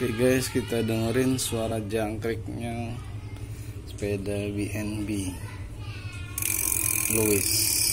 Oke guys, kita dengerin suara jangkriknya sepeda BnB Lewis.